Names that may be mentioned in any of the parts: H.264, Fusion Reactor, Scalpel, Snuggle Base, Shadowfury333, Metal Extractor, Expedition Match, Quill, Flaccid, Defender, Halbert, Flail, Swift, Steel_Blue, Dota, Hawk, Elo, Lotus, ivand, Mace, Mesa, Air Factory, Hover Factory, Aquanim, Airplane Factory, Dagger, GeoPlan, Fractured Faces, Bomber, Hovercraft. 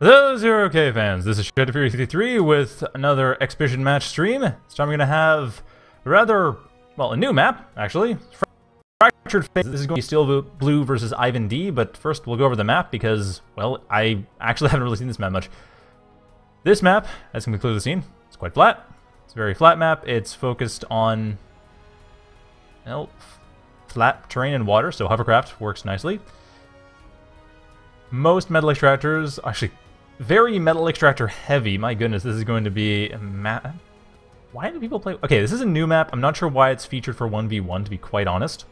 Hello ZeroK fans, this is Shadowfury333 with another Expedition Match stream. This time we're going to have a new map, actually. Fractured Faces. This is going to be Steel Blue versus Ivand, but first we'll go over the map because, well, I actually haven't really seen this map much. This map, as can be clear to the scene, it's quite flat. It's a very flat map. It's focused on, well, flat terrain and water, so Hovercraft works nicely. Most Metal Extractors, actually, very Metal Extractor heavy. My goodness, this is going to be a map. Why do people play? Okay, this is a new map. I'm not sure why it's featured for 1v1, to be quite honest.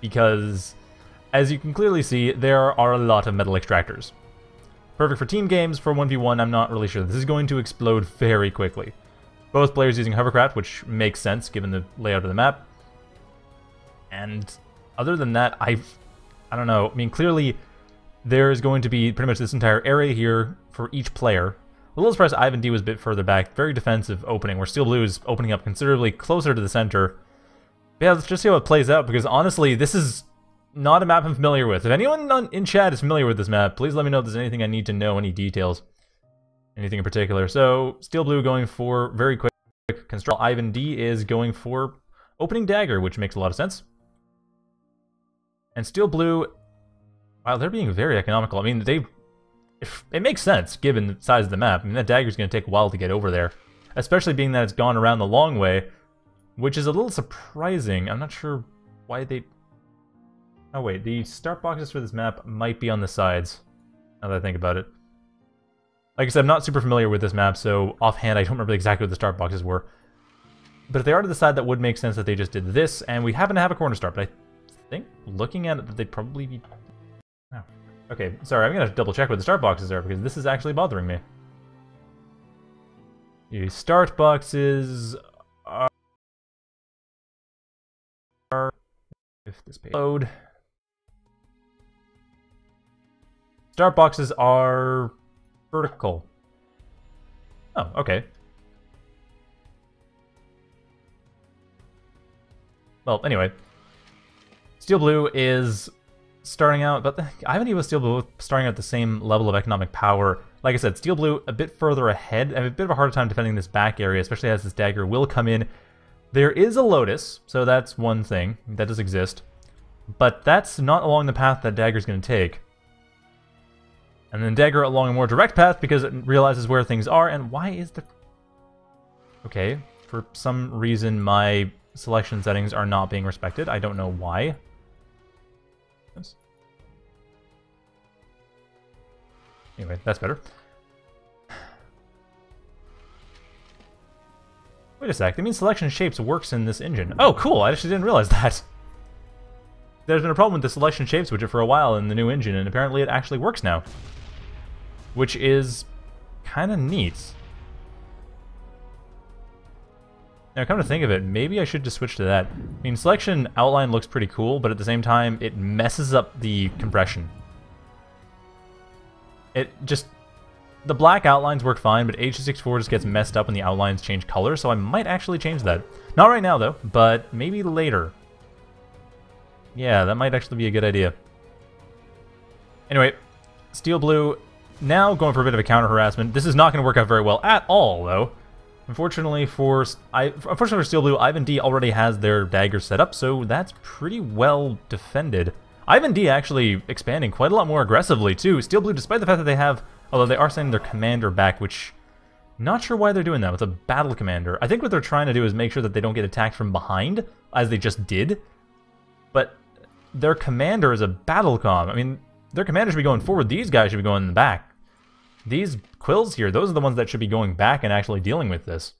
Because, as you can clearly see, there are a lot of Metal Extractors. Perfect for team games. For 1v1, I'm not really sure. This is going to explode very quickly. Both players using Hovercraft, which makes sense given the layout of the map. And other than that, I don't know. I mean, clearly, there is going to be pretty much this entire area here for each player. A little surprised Ivand was a bit further back. Very defensive opening, where Steel Blue is opening up considerably closer to the center. But yeah, let's just see how it plays out, because honestly, this is not a map I'm familiar with. If anyone in chat is familiar with this map, please let me know if there's anything I need to know, any details, anything in particular. So, Steel Blue going for very quick construct. Ivand is going for opening Dagger, which makes a lot of sense. And Steel Blue... wow, they're being very economical. I mean, it makes sense given the size of the map. I mean, that Dagger's going to take a while to get over there, especially being that it's gone around the long way, which is a little surprising. I'm not sure why they... oh, wait, the start boxes for this map might be on the sides, now that I think about it. Like I said, I'm not super familiar with this map, so offhand, I don't remember exactly what the start boxes were. But if they are to the side, that would make sense that they just did this, and we happen to have a corner start, but I think, looking at it, that they'd probably be... oh. Okay, sorry, I'm going to have to double check what the start boxes are, because this is actually bothering me. The start boxes are... if this page load... start boxes are... vertical. Oh, okay. Well, anyway. Steel Blue is... starting out, but Ivand was Steel Blue starting out the same level of economic power. Like I said, Steel Blue a bit further ahead. I have a bit of a harder time defending this back area, especially as this Dagger will come in. There is a Lotus, so that's one thing that does exist, but that's not along the path that Dagger's going to take. And then Dagger along a more direct path because it realizes where things are. And why is the... okay, for some reason my selection settings are not being respected. I don't know why. Anyway, that's better. Wait a sec, that means selection shapes works in this engine. Oh, cool, I actually didn't realize that. There's been a problem with the selection shapes widget for a while in the new engine, and apparently it actually works now. Which is kind of neat. Now, come to think of it, maybe I should just switch to that. I mean, selection outline looks pretty cool, but at the same time, it messes up the compression. It just... the black outlines work fine, but H.264 just gets messed up when the outlines change color, so I might actually change that. Not right now, though, but maybe later. Yeah, that might actually be a good idea. Anyway, Steel Blue now going for a bit of a counter-harassment. This is not going to work out very well at all, though. Unfortunately for Steel Blue, Ivand already has their Dagger set up, so that's pretty well defended. Ivand actually expanding quite a lot more aggressively, too. Steel Blue, despite the fact that they have... although they are sending their commander back, which... not sure why they're doing that with a battle commander. I think what they're trying to do is make sure that they don't get attacked from behind, as they just did. But their commander is a battle comm. I mean, their commander should be going forward. These guys should be going in the back. These Quills here, those are the ones that should be going back and actually dealing with this.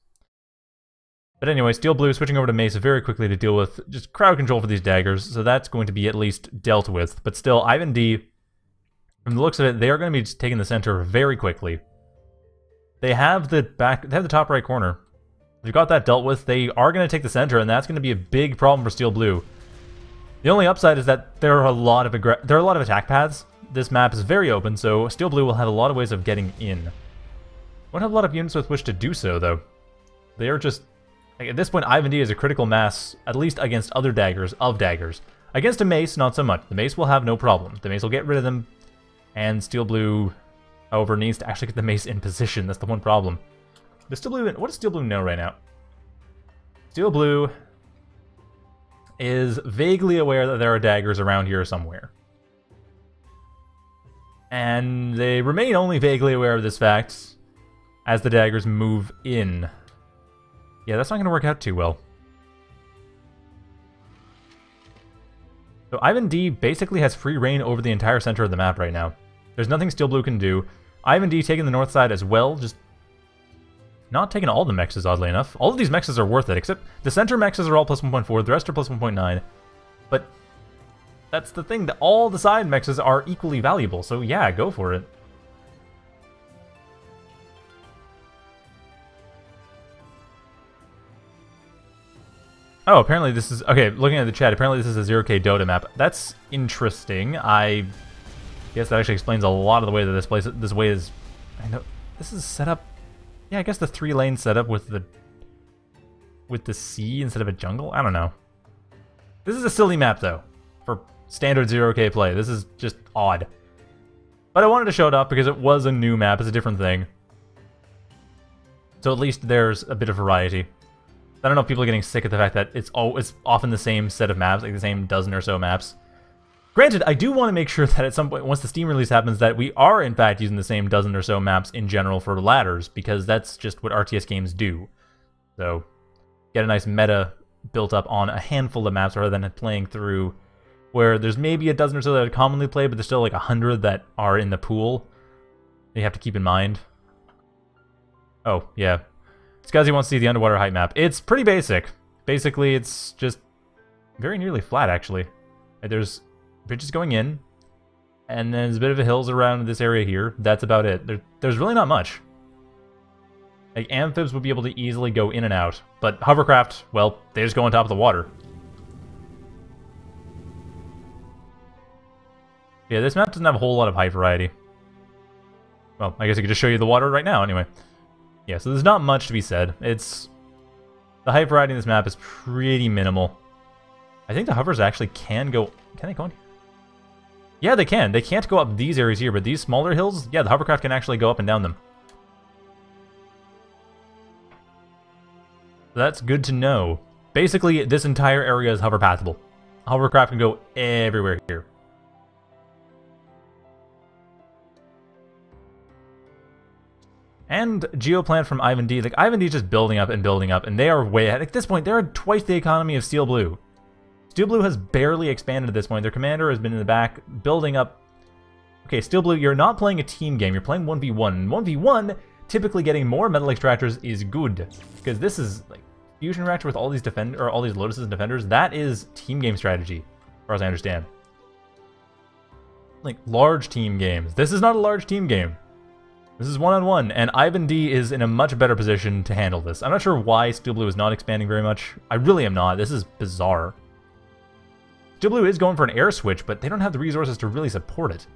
But anyway, Steel Blue switching over to Mesa very quickly to deal with just crowd control for these Daggers, so that's going to be at least dealt with. But still, Ivand, from the looks of it, they are going to be taking the center very quickly. They have the back, they have the top right corner. They've got that dealt with. They are going to take the center, and that's going to be a big problem for Steel Blue. The only upside is that there are a lot of attack paths. This map is very open, so Steel Blue will have a lot of ways of getting in. Won't have a lot of units with which to do so, though. They are just... like, at this point, Ivand is a critical mass, at least against other Daggers, of Daggers. Against a Mace, not so much. The Mace will have no problem. The Mace will get rid of them, and Steel Blue However, it needs to actually get the Mace in position. That's the one problem. Does Steel Blue, what does Steel Blue know right now? Steel Blue is vaguely aware that there are daggers around here somewhere. And they remain only vaguely aware of this fact as the daggers move in. Yeah, that's not going to work out too well. So ivand basically has free reign over the entire center of the map right now. There's nothing Steel Blue can do. ivand taking the north side as well, just not taking all the mexes, oddly enough. All of these mexes are worth it, except the center mexes are all plus 1.4, the rest are plus 1.9. But that's the thing, that all the side mexes are equally valuable, so yeah, go for it. Oh, apparently this is... Okay, looking at the chat, apparently this is a ZeroK Dota map. That's interesting. I guess that actually explains a lot of the way that this way is... I know, this is set up... Yeah, I guess the three-lane setup with the sea instead of a jungle? I don't know. This is a silly map, though, for standard ZeroK play. This is just odd. But I wanted to show it off because it was a new map. It's a different thing. So at least there's a bit of variety. I don't know if people are getting sick of the fact that it's often the same set of maps, like the same dozen or so maps. Granted, I do want to make sure that at some point, once the Steam release happens, that we are in fact using the same dozen or so maps in general for ladders, because that's just what RTS games do. So, get a nice meta built up on a handful of maps rather than playing through where there's maybe a dozen or so that are commonly played, but there's still like 100 that are in the pool that you have to keep in mind. Oh, yeah. Scuzzy wants to see the underwater height map. It's pretty basic. Basically, it's just very nearly flat, actually. There's bridges going in, and then there's a bit of a hills around this area here. That's about it. There's really not much. Like, amphibs would be able to easily go in and out, but hovercraft, well, they just go on top of the water. Yeah, this map doesn't have a whole lot of height variety. Well, I guess I could just show you the water right now, anyway. Yeah, so there's not much to be said. It's... The height variety in this map is pretty minimal. I think the hovers actually can go... Can they go in here? Yeah, they can. They can't go up these areas here, but these smaller hills, yeah, the hovercraft can actually go up and down them. So that's good to know. Basically, this entire area is hover pathable. Hovercraft can go everywhere here. And GeoPlan from ivand. Like, ivand is just building up, and they are way ahead. At this point, they're twice the economy of Steel Blue. Steel Blue has barely expanded at this point. Their commander has been in the back, building up. Okay, Steel Blue, you're not playing a team game. You're playing 1v1. And 1v1, typically getting more metal extractors is good. Because this is, like, Fusion Reactor with all these defender, or all these Lotuses and Defenders. That is team game strategy, as far as I understand. Like, large team games. This is not a large team game. This is one-on-one, and ivand is in a much better position to handle this. I'm not sure why Steel Blue is not expanding very much. I really am not. This is bizarre. Steel Blue is going for an air switch, but they don't have the resources to really support it.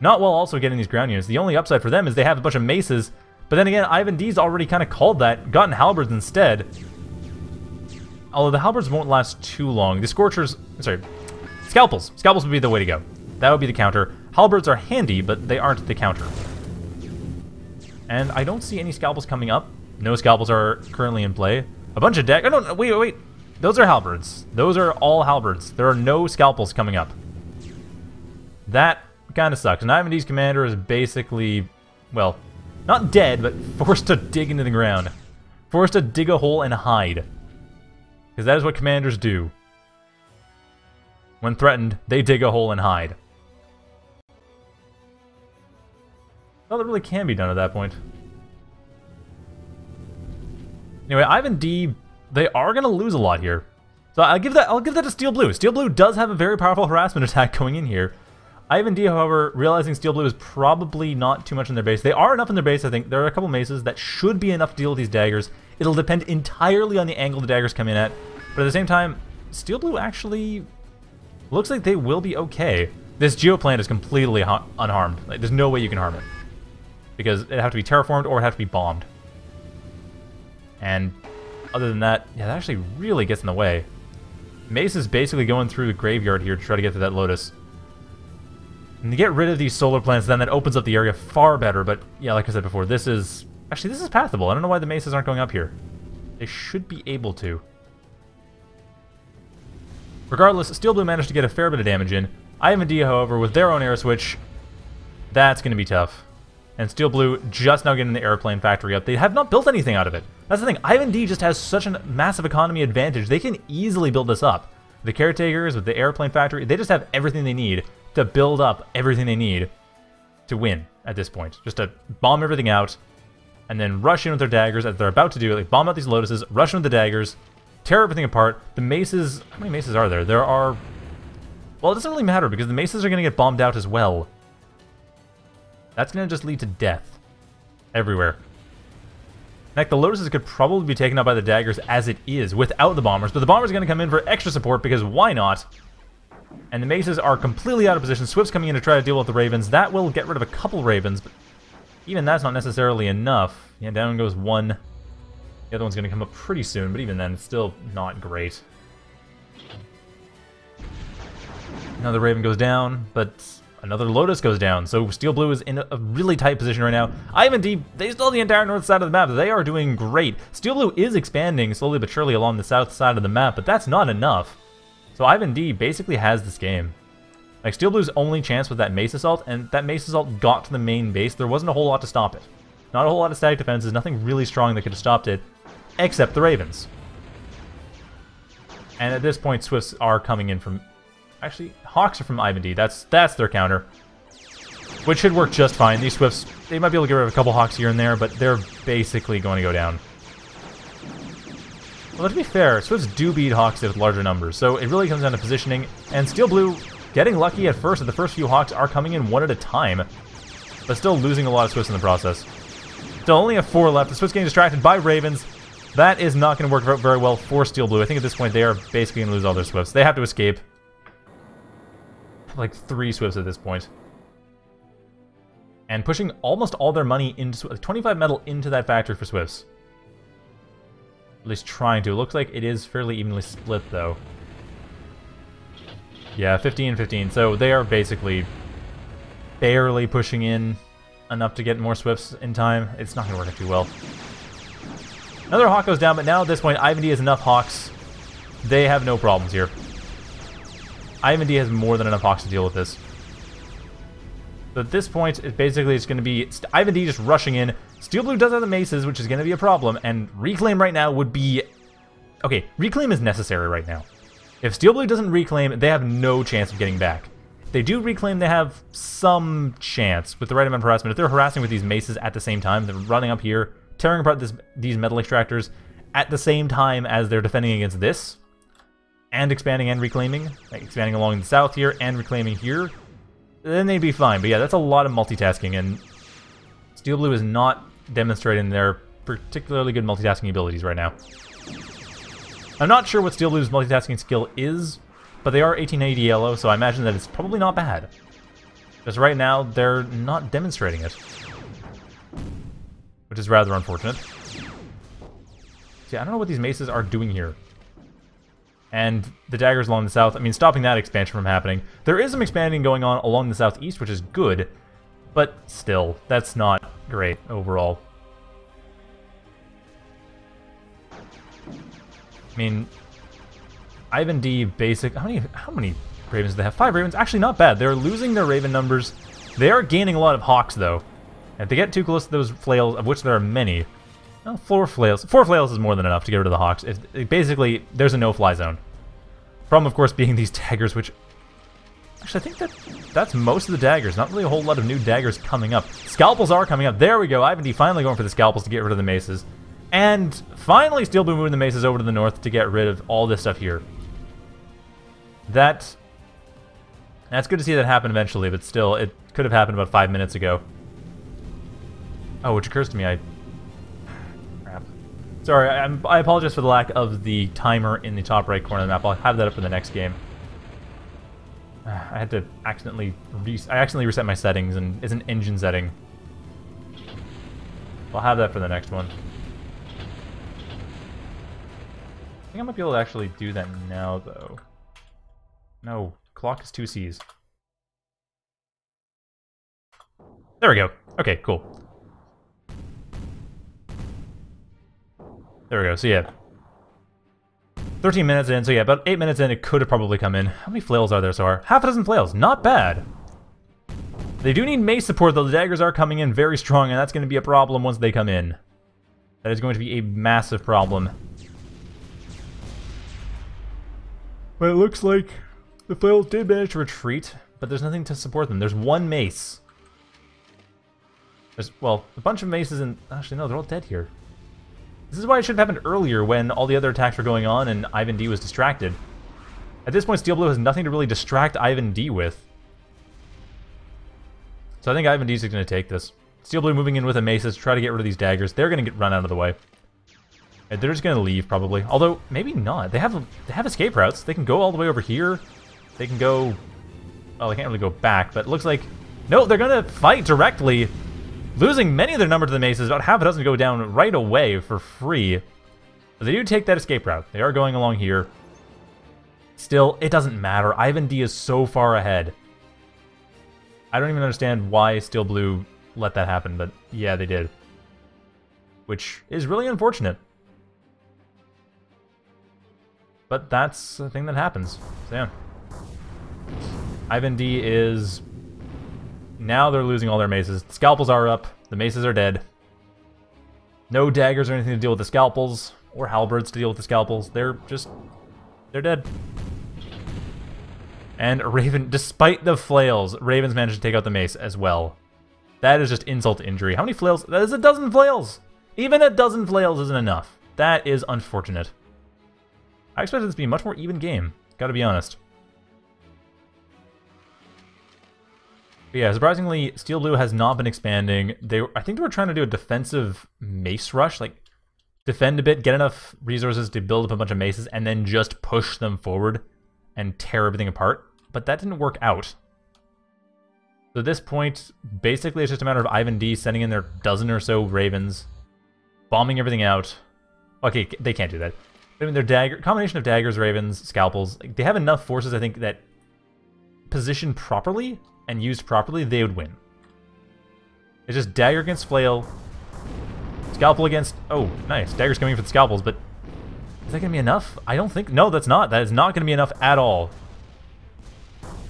Not while also getting these ground units. The only upside for them is they have a bunch of maces, but then again, ivand's already kind of called that, gotten halberds instead. Although the halberds won't last too long. The Scorchers... Sorry. Scalpels. Scalpels would be the way to go. That would be the counter. Halberds are handy, but they aren't the counter. And I don't see any scalpels coming up. No scalpels are currently in play. A bunch of daggers. Oh, no, wait. Those are halberds. Those are all halberds. There are no scalpels coming up. That kind of sucks. And ivand's commander is basically, well, not dead, but forced to dig into the ground. Forced to dig a hole and hide. Because that is what commanders do. When threatened, they dig a hole and hide. Well, that really can be done at that point. Anyway, ivand, they are going to lose a lot here. So I'll give that to Steel Blue. Steel Blue does have a very powerful harassment attack going in here. ivand, however, realizing Steel Blue is probably not too much in their base. They are enough in their base, I think. There are a couple maces that should be enough to deal with these daggers. It'll depend entirely on the angle the daggers come in at. But at the same time, Steel Blue actually looks like they will be okay. This geoplant is completely unharmed. Like, there's no way you can harm it. Because it'd have to be terraformed or it'd have to be bombed. And other than that, yeah, that actually really gets in the way. Mace is basically going through the graveyard here to try to get to that Lotus. And to get rid of these solar plants, then that opens up the area far better. But yeah, like I said before, this is... Actually, this is pathable. I don't know why the mesas aren't going up here. They should be able to. Regardless, Steel Blue managed to get a fair bit of damage in. ivand, however, with their own air switch, that's going to be tough. And Steel Blue just now getting the airplane factory up. They have not built anything out of it. That's the thing. ivand just has such a massive economy advantage. They can easily build this up. The Caretakers with the airplane factory, they just have everything they need to build up everything they need to win at this point. Just to bomb everything out and then rush in with their daggers as they're about to do. Like, bomb out these Lotuses, rush in with the daggers, tear everything apart. The maces... How many maces are there? There are... Well, it doesn't really matter because the maces are going to get bombed out as well. That's going to just lead to death everywhere. In fact, the Lotuses could probably be taken out by the daggers as it is without the bombers, but the bombers are going to come in for extra support because why not? And the maces are completely out of position. Swift's coming in to try to deal with the Ravens. That will get rid of a couple Ravens, but even that's not necessarily enough. Yeah, down goes one. The other one's going to come up pretty soon, but even then, it's still not great. Another Raven goes down, but another Lotus goes down. So Steel Blue is in a really tight position right now. ivand, they stole the entire north side of the map. They are doing great. Steel Blue is expanding slowly but surely along the south side of the map, but that's not enough. So ivand basically has this game. Like, Steel Blue's only chance with that Mace Assault, and that Mace Assault got to the main base. There wasn't a whole lot to stop it. Not a whole lot of static defenses, nothing really strong that could have stopped it, except the Ravens. And at this point, Swifts are coming in from... Actually, Hawks are from ivand. That's their counter, which should work just fine. These Swifts, they might be able to get rid of a couple Hawks here and there, but they're basically going to go down. Well, to be fair, Swifts do beat Hawks with larger numbers, so it really comes down to positioning, and Steel Blue getting lucky at first, and the first few Hawks are coming in one at a time, but still losing a lot of Swifts in the process. Still only have four left. The Swifts getting distracted by Ravens. That is not going to work out very well for Steel Blue. I think at this point they are basically going to lose all their Swifts. They have to escape. Like three Swifts at this point. And pushing almost all their money into... 25 metal into that factory for Swifts. At least trying to. It looks like it is fairly evenly split, though. Yeah, 15 and 15. So they are basically barely pushing in enough to get more Swifts in time. It's not going to work out too well. Another Hawk goes down, but now at this point, ivand has enough Hawks. They have no problems here. ivand has more than enough Hawks to deal with this. But at this point, it basically is going to be ivand just rushing in. Steel Blue does have the maces, which is going to be a problem, and Reclaim right now would be... Okay, Reclaim is necessary right now. If Steel Blue doesn't Reclaim, they have no chance of getting back. If they do Reclaim, they have some chance with the right amount of harassment. If they're harassing with these maces at the same time, they're running up here, tearing apart these metal extractors at the same time as they're defending against this, and expanding and reclaiming, like expanding along the south here and reclaiming here, then they'd be fine. But yeah, that's a lot of multitasking, and Steel Blue is not demonstrating their particularly good multitasking abilities right now. I'm not sure what Steel Blue's multitasking skill is, but they are 1880 yellow, so I imagine that it's probably not bad. Because right now, they're not demonstrating it, which is rather unfortunate. See, I don't know what these maces are doing here. And the daggers along the south, I mean, stopping that expansion from happening. There is some expanding going on along the southeast, which is good, but still, that's not great overall. I mean, ivand basic... How many Ravens do they have? 5 Ravens? Actually, not bad. They're losing their Raven numbers. They are gaining a lot of Hawks, though. And if they get too close to those Flails, of which there are many... Well, 4 Flails. 4 Flails is more than enough to get rid of the Hawks. Basically, there's a no-fly zone. Problem, of course, being these daggers, which... Actually, I think that's most of the daggers. Not really a whole lot of new daggers coming up. Scalpels are coming up. There we go. ivand finally going for the Scalpels to get rid of the maces. And finally, Steel Blue moving the maces over to the north to get rid of all this stuff here. That's good to see that happen eventually, but still, it could have happened about 5 minutes ago. Oh, which occurs to me, Sorry, I apologize for the lack of the timer in the top right corner of the map. I'll have that up for the next game. I had to accidentally reset my settings, and it's an engine setting. I'll have that for the next one. I think I might be able to actually do that now, though. No, clock is 2 Cs. There we go. Okay, cool. There we go. So yeah, 13 minutes in. So yeah, about 8 minutes in, it could have probably come in. How many flails are there so far? Half a dozen flails. Not bad. They do need mace support, though. The daggers are coming in very strong, and that's going to be a problem once they come in. That is going to be a massive problem. But it looks like the flails did manage to retreat, but there's nothing to support them. There's one mace. There's, well, a bunch of maces and... Actually, no, they're all dead here. This is why it should have happened earlier when all the other attacks were going on and ivand was distracted. At this point, Steel Blue has nothing to really distract ivand with. So I think ivand is going to take this. Steel Blue moving in with a mace to try to get rid of these daggers. They're going to get run out of the way. And they're just going to leave, probably. Although, maybe not. They have escape routes. They can go all the way over here. They can go... Well, they can't really go back, but it looks like... No, they're going to fight directly. Losing many of their number to the maces. About half a dozen go down right away for free. But they do take that escape route. They are going along here. Still, it doesn't matter. ivand is so far ahead. I don't even understand why Steel Blue let that happen, but yeah, they did. Which is really unfortunate. But that's the thing that happens. So yeah. ivand is... Now they're losing all their maces. The scalpels are up. The maces are dead. No daggers or anything to deal with the scalpels. Or halberds to deal with the scalpels. They're just... They're dead. And Raven, despite the flails, Raven's managed to take out the mace as well. That is just insult to injury. How many flails? That is a dozen flails! Even a dozen flails isn't enough. That is unfortunate. I expected this to be a much more even game. Gotta be honest. But yeah, surprisingly, Steel Blue has not been expanding. I think they were trying to do a defensive mace rush, like defend a bit, get enough resources to build up a bunch of maces, and then just push them forward and tear everything apart. But that didn't work out. So at this point, basically it's just a matter of ivand sending in their dozen or so ravens, bombing everything out. Okay, they can't do that. I mean, their dagger combination of daggers, ravens, scalpels, like, they have enough forces, I think, that positioned properly and used properly, they would win. It's just dagger against flail, scalpel against... Oh, nice. Dagger's coming for the scalpels, but is that going to be enough? I don't think... No, that's not. That is not going to be enough at all.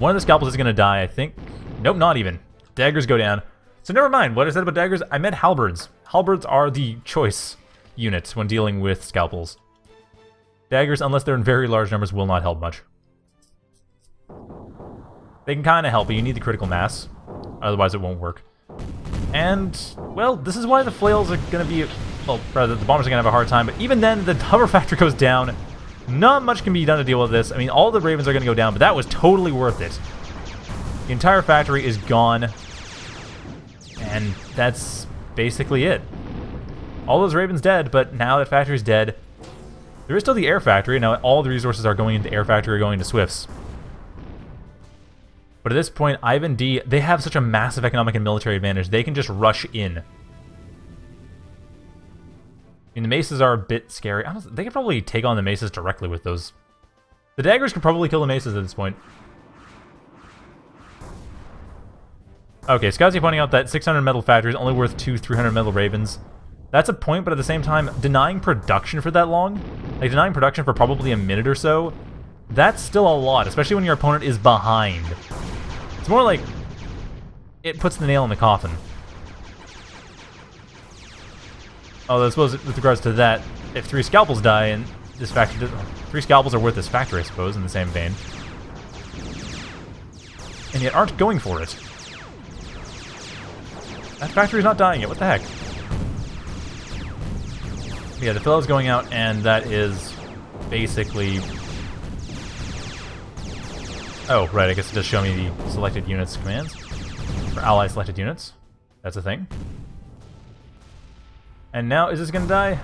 One of the scalpels is going to die, I think. Nope, not even. Daggers go down. So never mind what I said about daggers. I meant halberds. Halberds are the choice units when dealing with scalpels. Daggers, unless they're in very large numbers, will not help much. They can kind of help, but you need the critical mass. Otherwise it won't work. And, well, this is why the flails are going to be... Well, rather, the bombers are going to have a hard time. But even then, the Hover Factory goes down. Not much can be done to deal with this. I mean, all the Ravens are going to go down, but that was totally worth it. The entire factory is gone. And that's basically it. All those Ravens dead, but now that factory's dead. There is still the Air Factory. Now all the resources are going into Air Factory or going to Swift's. But at this point, ivand, they have such a massive economic and military advantage. They can just rush in. I mean, the maces are a bit scary. They could probably take on the maces directly with those. The daggers could probably kill the maces at this point. Okay, Scuzzy pointing out that 600 metal factories only worth 200-300 metal ravens. That's a point, but at the same time, denying production for that long, like denying production for probably a minute or so, that's still a lot, especially when your opponent is behind. It's more like it puts the nail in the coffin. Although I suppose with regards to that, if 3 scalpels die and this factory... 3 scalpels are worth this factory, I suppose, in the same vein. And yet aren't going for it. That factory's not dying yet, what the heck? Yeah, the fellow's going out, and that is basically... Oh, right, I guess it does show me the selected units commands. For ally selected units. That's a thing. And now, is this going to die?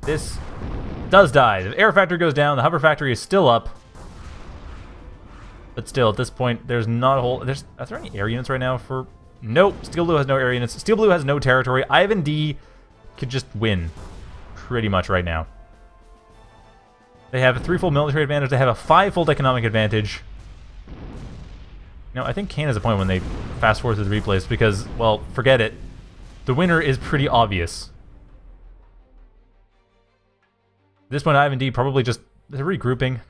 This does die. The Air Factory goes down, the Hover Factory is still up. But still, at this point, there's not a whole... Are there any air units right now for... Nope, Steel Blue has no air units. Steel Blue has no territory. ivand could just win pretty much right now. They have a 3-fold military advantage. They have a 5-fold economic advantage. You know, I think Kane has a point when they fast forward through the replays because, well, forget it. The winner is pretty obvious. At this point, ivand probably just they're regrouping.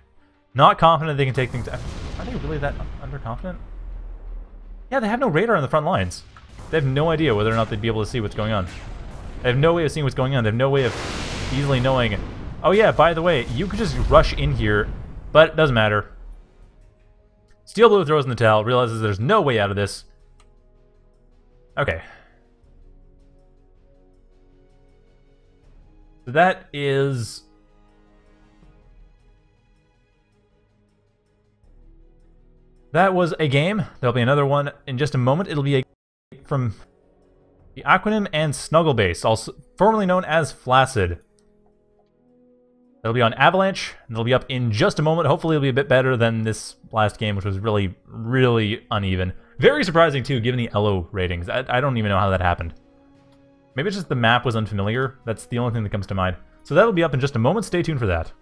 Not confident they can take things. Are they really that underconfident? Yeah, they have no radar on the front lines. They have no idea whether or not they'd be able to see what's going on. They have no way of seeing what's going on. They have no way of easily knowing. Oh yeah, by the way, you could just rush in here, but it doesn't matter. Steel Blue throws in the towel, realizes there's no way out of this. Okay. So that is... that was a game. There'll be another one in just a moment. It'll be a game from the Aquanim and Snuggle Base, also formerly known as Flaccid. That'll be on Avalanche, and it'll be up in just a moment. Hopefully it'll be a bit better than this last game, which was really, really uneven. Very surprising, too, given the Elo ratings. I don't even know how that happened. Maybe it's just the map was unfamiliar. That's the only thing that comes to mind. So that'll be up in just a moment. Stay tuned for that.